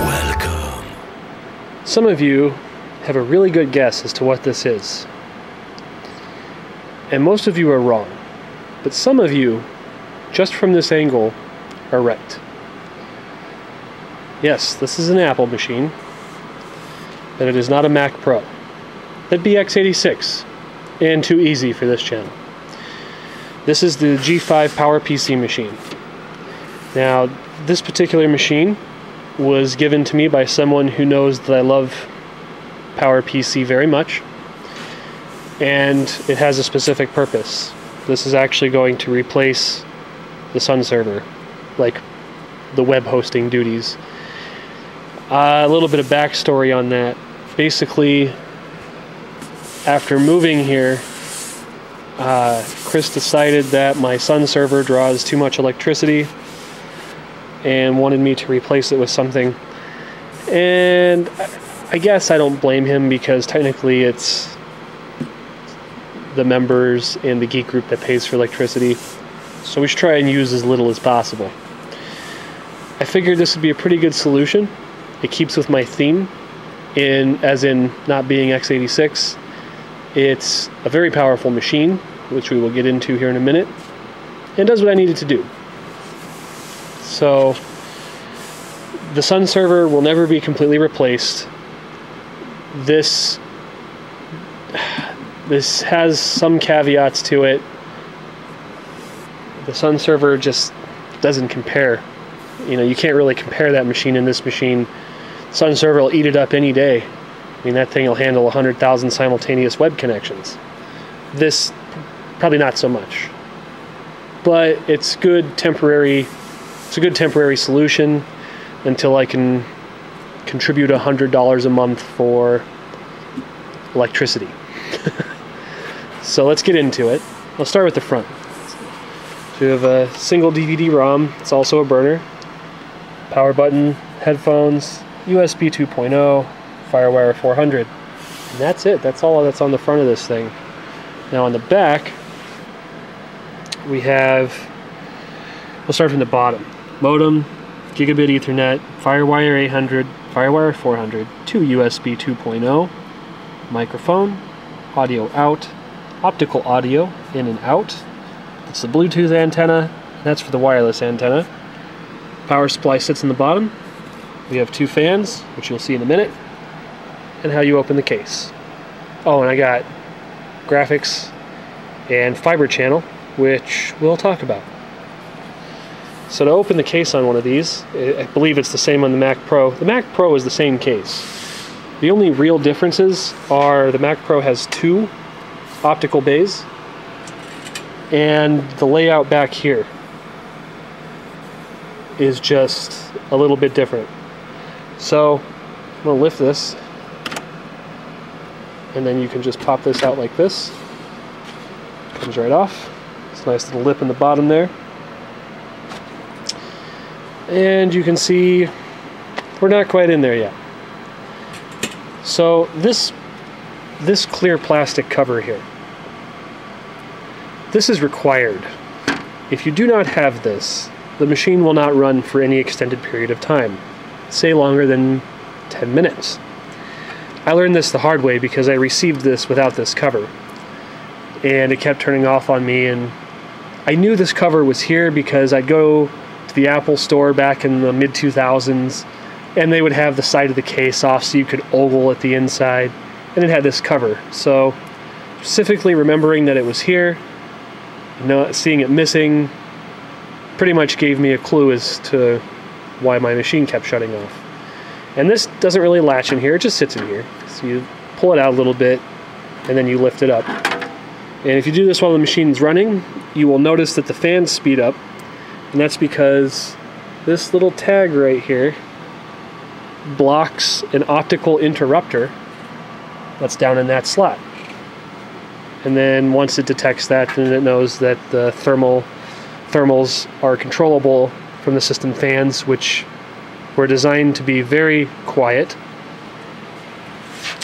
Welcome. Some of you have a really good guess as to what this is, and most of you are wrong, but some of you, just from this angle, are right. Yes, this is an Apple machine, but it is not a Mac Pro. That'd be X86, and too easy for this channel. This is the G5 PowerPC machine. Now, this particular machine was given to me by someone who knows that I love PowerPC very much, and it has a specific purpose. This is actually going to replace the Sun server, like the web hosting duties. A little bit of backstory on that. Basically, after moving here, Chris decided that my Sun server draws too much electricity and wanted me to replace it with something. And I guess I don't blame him, because technically it's the members and the geek group that pays for electricity, so we should try and use as little as possible. I figured this would be a pretty good solution. It keeps with my theme, as in not being x86. It's a very powerful machine, which we will get into here in a minute, and does what I needed to do. So the Sun server will never be completely replaced. This has some caveats to it. The Sun server just doesn't compare. You know, you can't really compare that machine and this machine. Sun server will eat it up any day. I mean, that thing will handle 100,000 simultaneous web connections. This, probably not so much. But it's good temporary, it's a good temporary solution until I can contribute $100 a month for electricity. So let's get into it. I'll start with the front. So you have a single DVD ROM, it's also a burner. Power button, headphones, USB 2.0, FireWire 400. And that's it. That's all that's on the front of this thing. Now on the back, we'll start from the bottom. Modem, Gigabit Ethernet, FireWire 800, FireWire 400, two USB 2.0, microphone, audio out, optical audio in and out. That's the Bluetooth antenna. That's for the wireless antenna. Power supply sits in the bottom. We have two fans, which you'll see in a minute, and how you open the case. Oh, and I got graphics and fiber channel, which we'll talk about. So to open the case on one of these, I believe it's the same on the Mac Pro. The Mac Pro is the same case. The only real differences are the Mac Pro has two optical bays and the layout back here is just a little bit different. So I'm going to lift this, and then you can just pop this out like this. Comes right off. It's a nice little lip in the bottom there. And you can see we're not quite in there yet. So this clear plastic cover here, this is required. If you do not have this, the machine will not run for any extended period of time, say longer than 10 minutes. I learned this the hard way because I received this without this cover, and it kept turning off on me, and I knew this cover was here because I'd go to the Apple store back in the mid-2000s, and they would have the side of the case off so you could ogle at the inside, and it had this cover. So specifically remembering that it was here, not seeing it missing, pretty much gave me a clue as to why my machine kept shutting off. And this doesn't really latch in here, it just sits in here. So you pull it out a little bit, and then you lift it up. And if you do this while the machine's running, you will notice that the fans speed up, and that's because this little tag right here blocks an optical interrupter that's down in that slot. And then once it detects that, then it knows that the thermals are controllable from the system fans, which were designed to be very quiet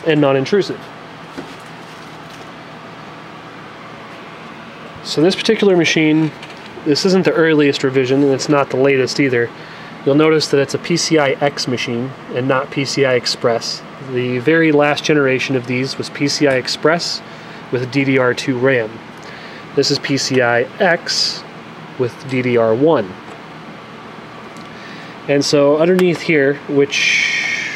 and non-intrusive. So this particular machine This isn't the earliest revision, and it's not the latest either. You'll notice that it's a PCI-X machine and not PCI Express. The very last generation of these was PCI Express with DDR2 RAM. This is PCI-X with DDR1. And so underneath here, which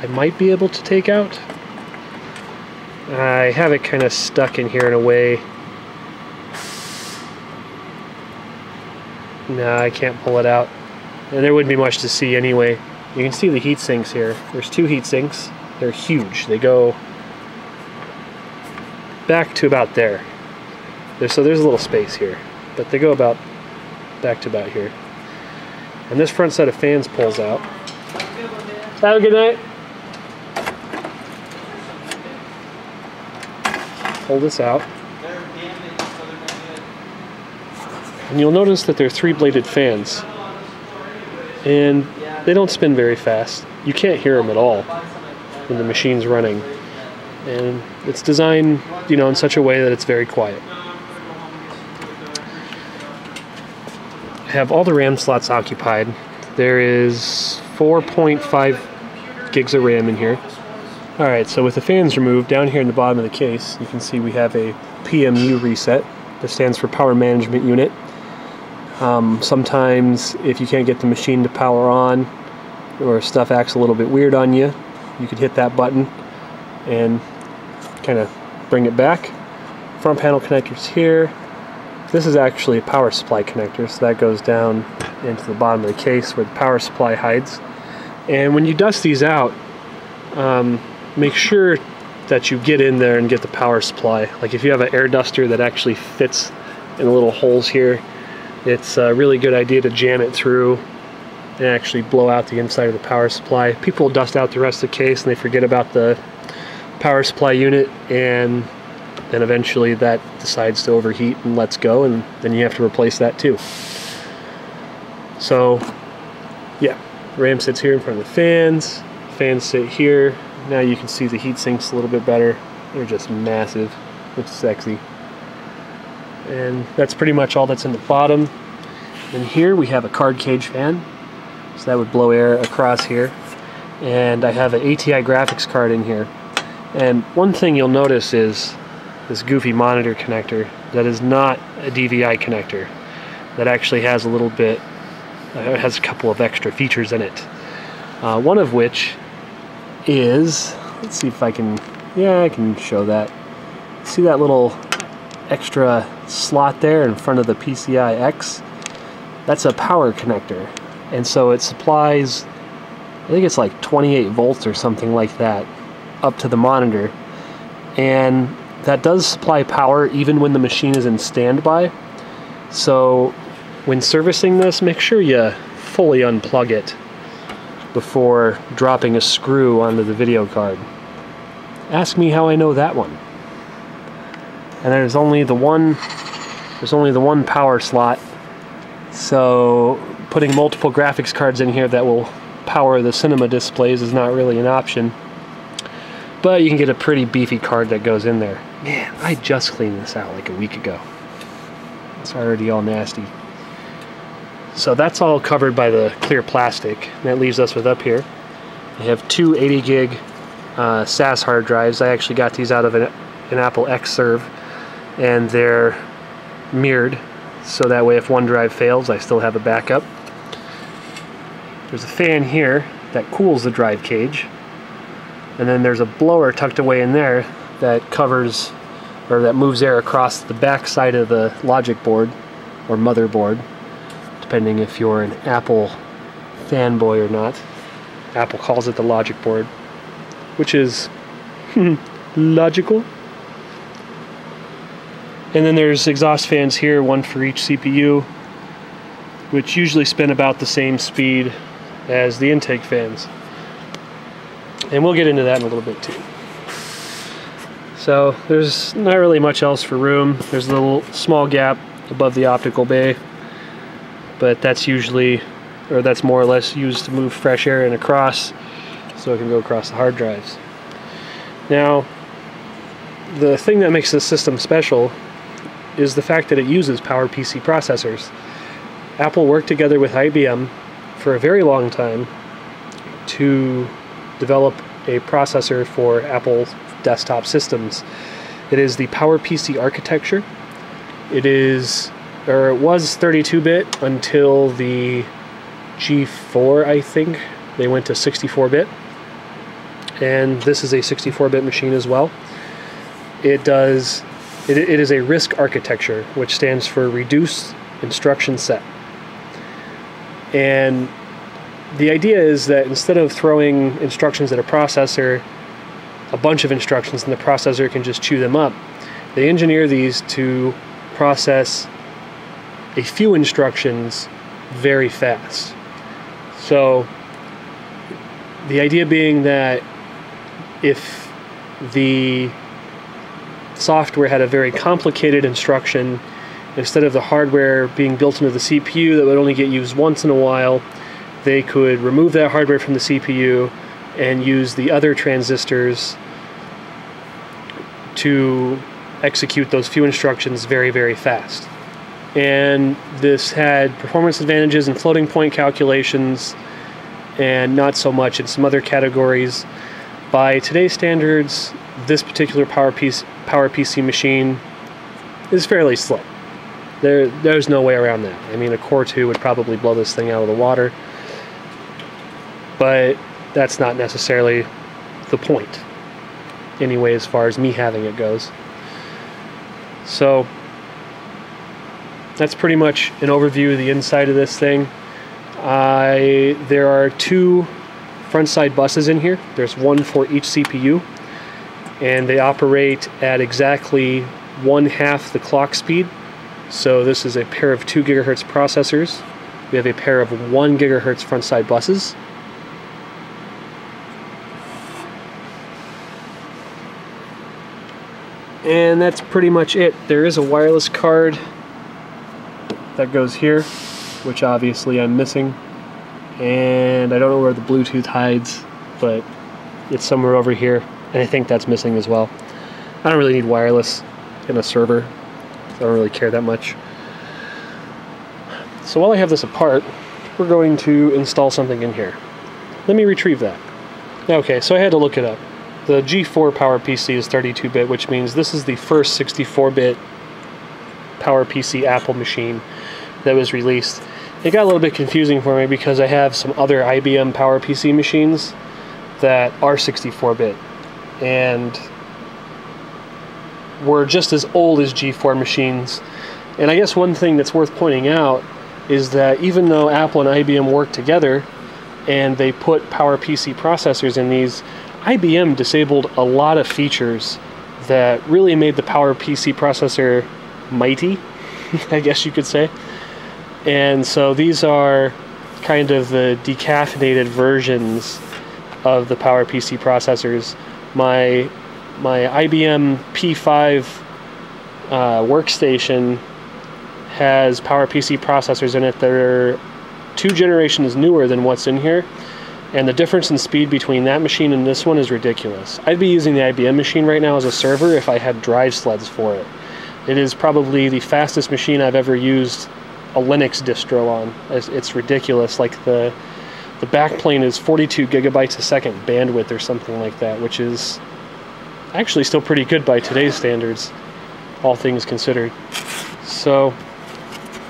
I might be able to take out, I have it kind of stuck in here in a way. No, I can't pull it out. And there wouldn't be much to see anyway. You can see the heat sinks here. There's two heat sinks. They're huge. They go back to about there. So there's a little space here. But they go about back to about here. And this front set of fans pulls out. Have a good night. Pull this out. And you'll notice that they're three-bladed fans, and they don't spin very fast. You can't hear them at all when the machine's running, and it's designed, you know, in such a way that it's very quiet. I have all the RAM slots occupied. There is 4.5 gigs of RAM in here. All right, so with the fans removed, down here in the bottom of the case, you can see we have a PMU reset. That stands for Power Management Unit. Sometimes if you can't get the machine to power on or stuff acts a little bit weird on you, you could hit that button and kind of bring it back. Front panel connectors here. This is actually a power supply connector, so that goes down into the bottom of the case where the power supply hides. And when you dust these out, make sure that you get in there and get the power supply. Like if you have an air duster that actually fits in the little holes here, it's a really good idea to jam it through and actually blow out the inside of the power supply. People dust out the rest of the case and they forget about the power supply unit, and then eventually that decides to overheat and lets go, and then you have to replace that too. So yeah, RAM sits here in front of the fans. Fans sit here. Now you can see the heat sinks a little bit better. They're just massive. Looks sexy. And that's pretty much all that's in the bottom. And here we have a card cage fan. So that would blow air across here. And I have an ATI graphics card in here. And one thing you'll notice is this goofy monitor connector that is not a DVI connector. That actually has a little bit, it has a couple of extra features in it. One of which is, let's see if I can, yeah, I can show that. See that little extra slot there in front of the PCI-X? That's a power connector. And so it supplies, I think it's like 28 volts or something like that, up to the monitor. And that does supply power even when the machine is in standby. So when servicing this, make sure you fully unplug it before dropping a screw onto the video card. Ask me how I know that one. And there's only the one power slot, so putting multiple graphics cards in here that will power the cinema displays is not really an option. But you can get a pretty beefy card that goes in there. Man, I just cleaned this out like a week ago. It's already all nasty. So that's all covered by the clear plastic, and that leaves us with up here. I have two 80 gig SAS hard drives. I actually got these out of an Apple XServe, and they're mirrored, so that way if one drive fails, I still have a backup. There's a fan here that cools the drive cage, and then there's a blower tucked away in there that covers, or that moves air across the back side of the logic board, or motherboard, depending if you're an Apple fanboy or not. Apple calls it the logic board, which is logical. And then there's exhaust fans here, one for each CPU, which usually spin about the same speed as the intake fans. And we'll get into that in a little bit too. So there's not really much else for room. There's a little small gap above the optical bay, but that's usually, or that's more or less used to move fresh air in across so it can go across the hard drives. Now, the thing that makes this system special is the fact that it uses PowerPC processors. Apple worked together with IBM for a very long time to develop a processor for Apple desktop systems. It is the PowerPC architecture. It is, or it was 32-bit until the G4, I think. They went to 64-bit. And this is a 64-bit machine as well. It is a RISC architecture, which stands for Reduce Instruction Set. And the idea is that instead of throwing instructions at a processor, a bunch of instructions, and the processor can just chew them up, they engineer these to process a few instructions very fast. So the idea being that if the software had a very complicated instruction, instead of the hardware being built into the CPU that would only get used once in a while, they could remove that hardware from the CPU and use the other transistors to execute those few instructions very, very fast. And this had performance advantages in floating point calculations and not so much in some other categories. By today's standards, this particular PowerPC machine is fairly slick. There's no way around that. I mean, a Core Two would probably blow this thing out of the water, but that's not necessarily the point, anyway, as far as me having it goes. So that's pretty much an overview of the inside of this thing. There are two front side buses in here. There's one for each CPU, and they operate at exactly 1/2 the clock speed. So this is a pair of 2 GHz processors. We have a pair of 1 GHz front side buses. And that's pretty much it. There is a wireless card that goes here, which obviously I'm missing. And I don't know where the Bluetooth hides, but it's somewhere over here. And I think that's missing as well. I don't really need wireless in a server. So I don't really care that much. So while I have this apart, we're going to install something in here. Let me retrieve that. Okay, so I had to look it up. The G4 PowerPC is 32-bit, which means this is the first 64-bit PowerPC Apple machine that was released. It got a little bit confusing for me because I have some other IBM PowerPC machines that are 64-bit and were just as old as G4 machines. And I guess one thing that's worth pointing out is that even though Apple and IBM worked together and they put PowerPC processors in these, IBM disabled a lot of features that really made the PowerPC processor mighty, I guess you could say. And so these are kind of the decaffeinated versions of the PowerPC processors. My IBM P5 workstation has PowerPC processors in it that are 2 generations newer than what's in here. And the difference in speed between that machine and this one is ridiculous. I'd be using the IBM machine right now as a server if I had drive sleds for it. It is probably the fastest machine I've ever used a Linux distro on. It's ridiculous. Like the backplane is 42 gigabytes a second bandwidth or something like that, which is actually still pretty good by today's standards, all things considered. So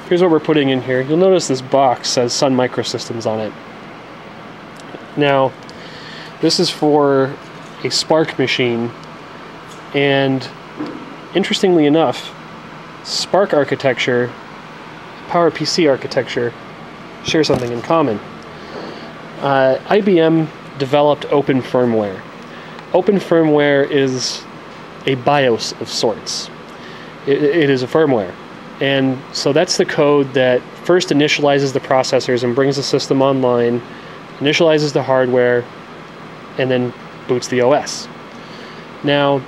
here's what we're putting in here. You'll notice this box says Sun Microsystems on it. Now, this is for a Spark machine, and interestingly enough, Spark architecture, PowerPC architecture, share something in common. IBM developed Open Firmware. Open Firmware is a BIOS of sorts. It is a firmware. And so that's the code that first initializes the processors and brings the system online, initializes the hardware, and then boots the OS. Now,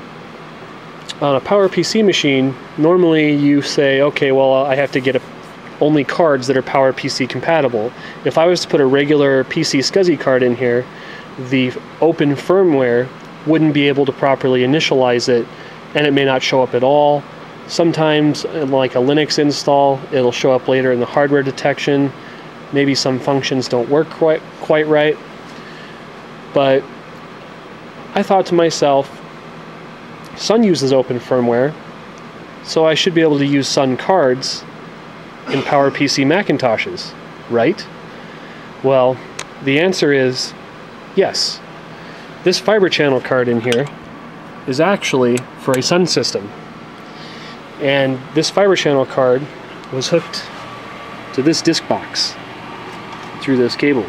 on a PowerPC machine, normally you say, okay, well, I have to get only cards that are PowerPC compatible. If I was to put a regular PC SCSI card in here, the Open Firmware wouldn't be able to properly initialize it, and it may not show up at all. Sometimes, like a Linux install, it'll show up later in the hardware detection. Maybe some functions don't work quite right. But I thought to myself, Sun uses Open Firmware, so I should be able to use Sun cards in PowerPC Macintoshes, right? Well, the answer is yes. This fiber channel card in here is actually for a Sun system. And this fiber channel card was hooked to this disk box through this cable.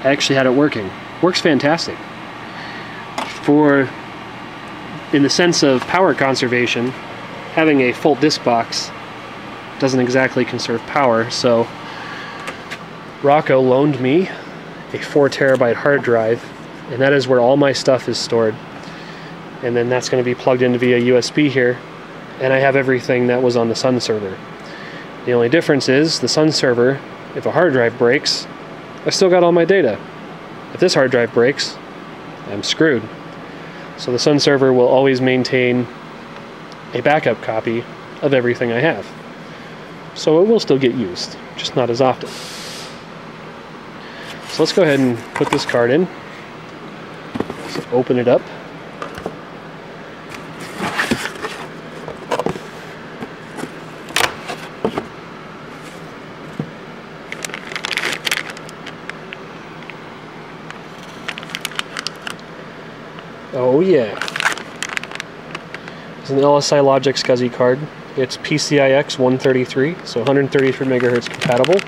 I actually had it working. Works fantastic. In the sense of power conservation, having a full disk box doesn't exactly conserve power, so Rocco loaned me a 4 terabyte hard drive, and that is where all my stuff is stored. And then that's going to be plugged in via USB here. And I have everything that was on the Sun server. The only difference is the Sun server, if a hard drive breaks, I've still got all my data. If this hard drive breaks, I'm screwed. So the Sun server will always maintain a backup copy of everything I have. So it will still get used, just not as often. So let's go ahead and put this card in. So open it up. Oh yeah. It's an LSI Logic SCSI card. It's PCI-X 133, so 133 megahertz compatible.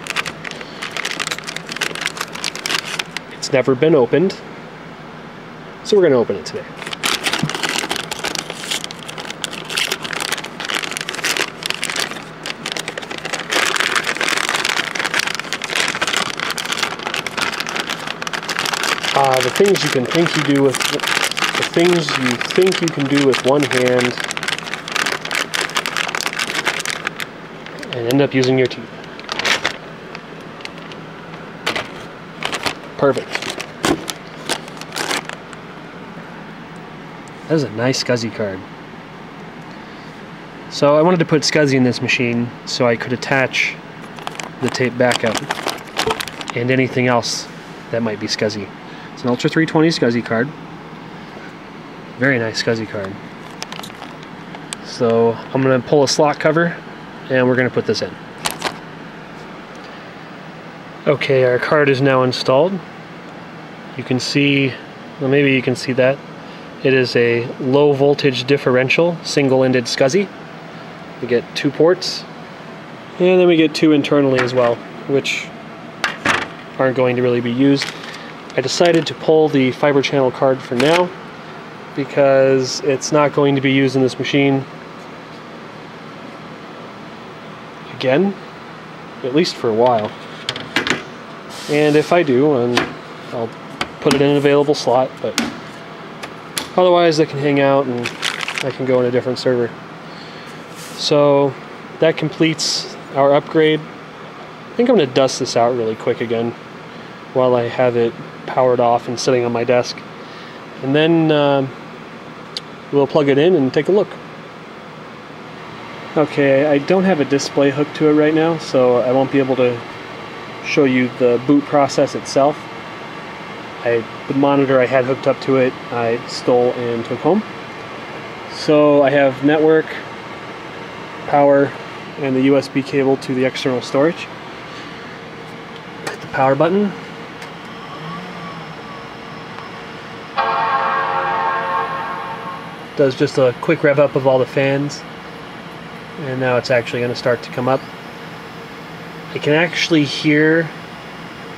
It's never been opened, so we're going to open it today. The things you can think you do with... The things you think you can do with one hand and end up using your teeth. Perfect. That is a nice SCSI card. So I wanted to put SCSI in this machine so I could attach the tape backup and anything else that might be SCSI. It's an Ultra 320 SCSI card. Very nice SCSI card. So I'm going to pull a slot cover and we're going to put this in. Okay, our card is now installed. You can see, well, maybe you can see that. It is a low voltage differential, single-ended SCSI. We get 2 ports and then we get 2 internally as well, which aren't going to really be used. I decided to pull the fiber channel card for now, because it's not going to be used in this machine again, at least for a while. And if I do, and I'll put it in an available slot, but otherwise I can hang out and I can go in a different server. So that completes our upgrade. I think I'm going to dust this out really quick again while I have it powered off and sitting on my desk. And then we'll plug it in and take a look. Okay, I don't have a display hooked to it right now, so I won't be able to show you the boot process itself. The monitor I had hooked up to it, I stole and took home. So I have network, power, and the USB cable to the external storage. Hit the power button. Does just a quick rev up of all the fans, and now it's actually going to start to come up. I can actually hear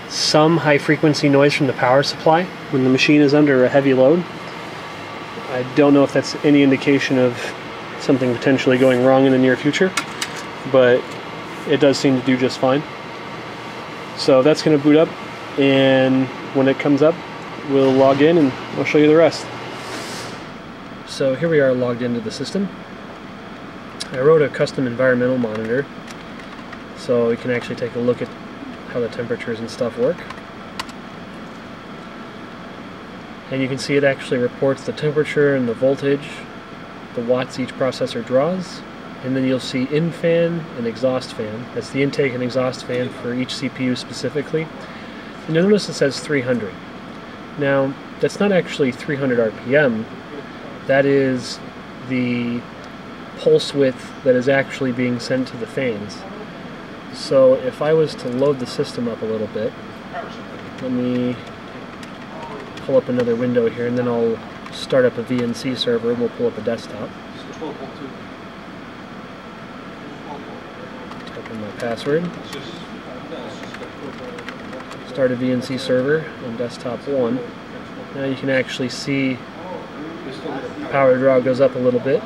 some high frequency noise from the power supply when the machine is under a heavy load. I don't know if that's any indication of something potentially going wrong in the near future, but it does seem to do just fine. So that's going to boot up, and when it comes up we'll log in and I'll show you the rest. So here we are logged into the system. I wrote a custom environmental monitor so we can actually take a look at how the temperatures and stuff work. And you can see it actually reports the temperature and the voltage, the watts each processor draws, and then you'll see in-fan and exhaust fan. That's the intake and exhaust fan for each CPU specifically. And you'll notice it says 300. Now, that's not actually 300 RPM. That is the pulse width that is actually being sent to the fans. So if I was to load the system up a little bit, let me pull up another window here, and then I'll start up a VNC server, and we'll pull up a desktop. Type in my password. Start a VNC server on desktop 1. Now you can actually see the power draw goes up a little bit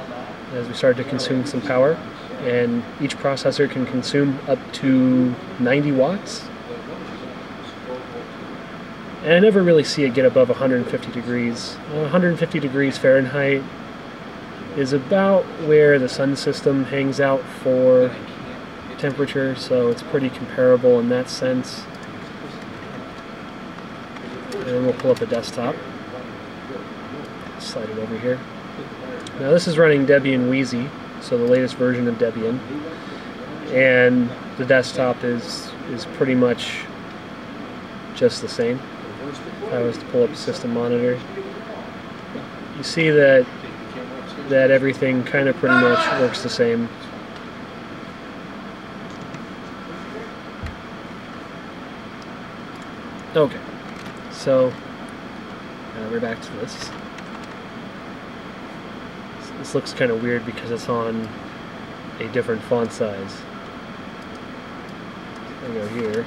as we start to consume some power, and each processor can consume up to 90 watts. And I never really see it get above 150 degrees. 150 degrees Fahrenheit is about where the Sun system hangs out for temperature, so it's pretty comparable in that sense. And then we'll pull up a desktop. Slide it over here. Now this is running Debian Wheezy, so the latest version of Debian. And the desktop is pretty much just the same. If I was to pull up system monitor, you see that everything kind of pretty much works the same. Okay, so we're back to this. This looks kind of weird because it's on a different font size. I go here.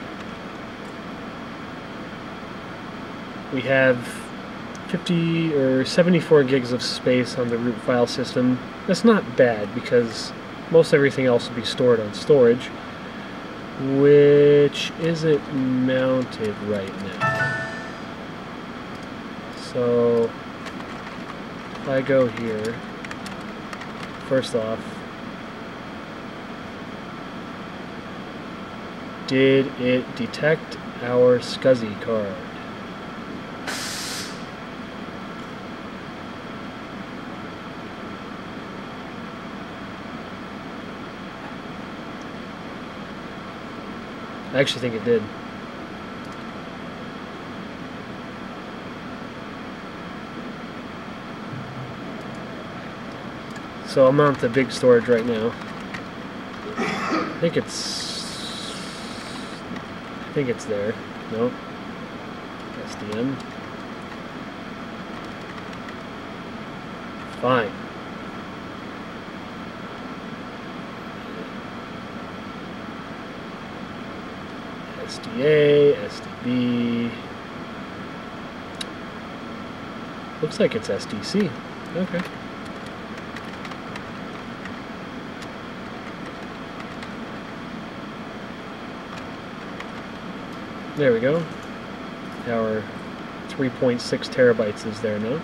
We have 50 or 74 gigs of space on the root file system. That's not bad because most everything else will be stored on storage, which isn't mounted right now. So if I go here, first off, did it detect our SCSI card? I actually think it did. So I'm on the big storage right now. I think it's there. Nope. SDM. Fine. SDA, SDB. Looks like it's SDC. Okay. There we go. Our 3.6 terabytes is there now.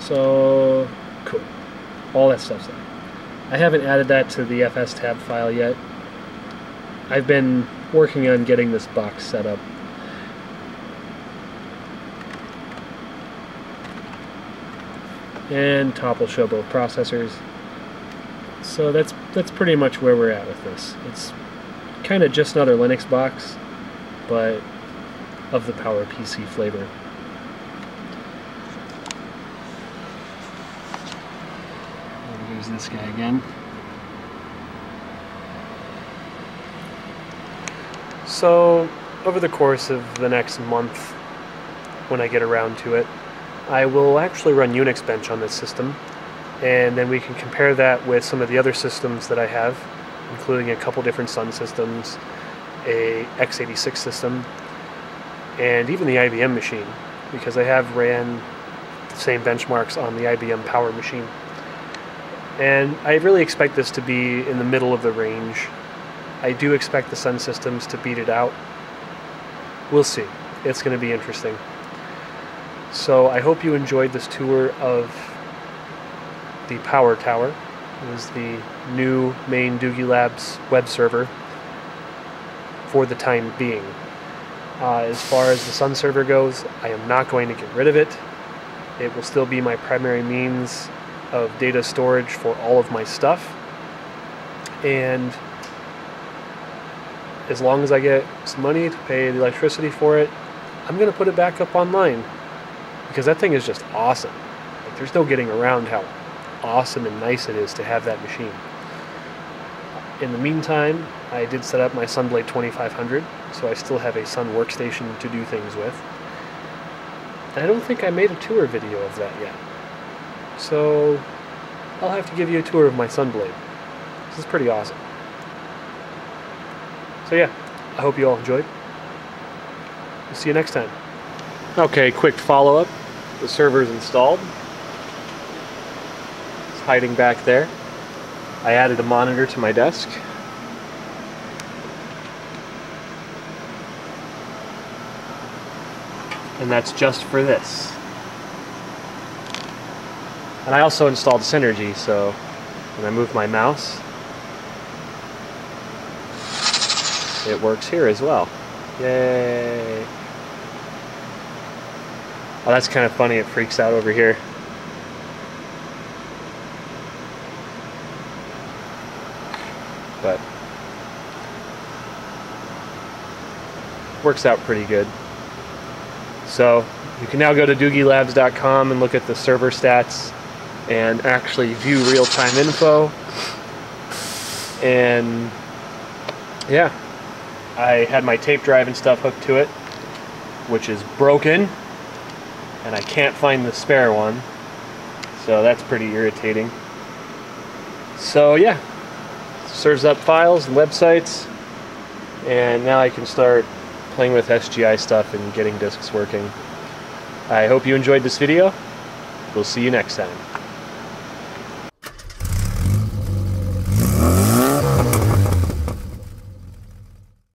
So cool. All that stuff's there. I haven't added that to the FS tab file yet. I've been working on getting this box set up. And top will show both processors. So that's pretty much where we're at with this. It's kind of just another Linux box, but of the PowerPC flavor. And here's this guy again. So over the course of the next month, when I get around to it, I will actually run UnixBench on this system, and then we can compare that with some of the other systems that I have, including a couple different Sun systems, a X86 system, and even the IBM machine, because I have ran the same benchmarks on the IBM Power machine. And I really expect this to be in the middle of the range. I do expect the Sun systems to beat it out. We'll see. It's going to be interesting. So I hope you enjoyed this tour of the Power Tower. It was the new main Doogie Labs web server for the time being. As far as the Sun server goes, I am not going to get rid of it. It will still be my primary means of data storage for all of my stuff. And as long as I get some money to pay the electricity for it, I'm going to put it back up online, because that thing is just awesome. Like, there's no getting around how awesome and nice it is to have that machine. In the meantime, I did set up my Sunblade 2500, so I still have a Sun workstation to do things with. And I don't think I made a tour video of that yet, so I'll have to give you a tour of my Sunblade. This is pretty awesome. So yeah, I hope you all enjoyed. We'll see you next time. Okay, quick follow-up. The server's installed. It's hiding back there. I added a monitor to my desk. And that's just for this. And I also installed Synergy, so when I move my mouse, it works here as well. Yay! Oh, that's kind of funny, it freaks out over here. But works out pretty good. So you can now go to DoogieLabs.com and look at the server stats and actually view real-time info. And yeah, I had my tape drive and stuff hooked to it, which is broken, and I can't find the spare one, so that's pretty irritating. So yeah, serves up files and websites, and now I can start playing with SGI stuff and getting disks working. I hope you enjoyed this video. We'll see you next time.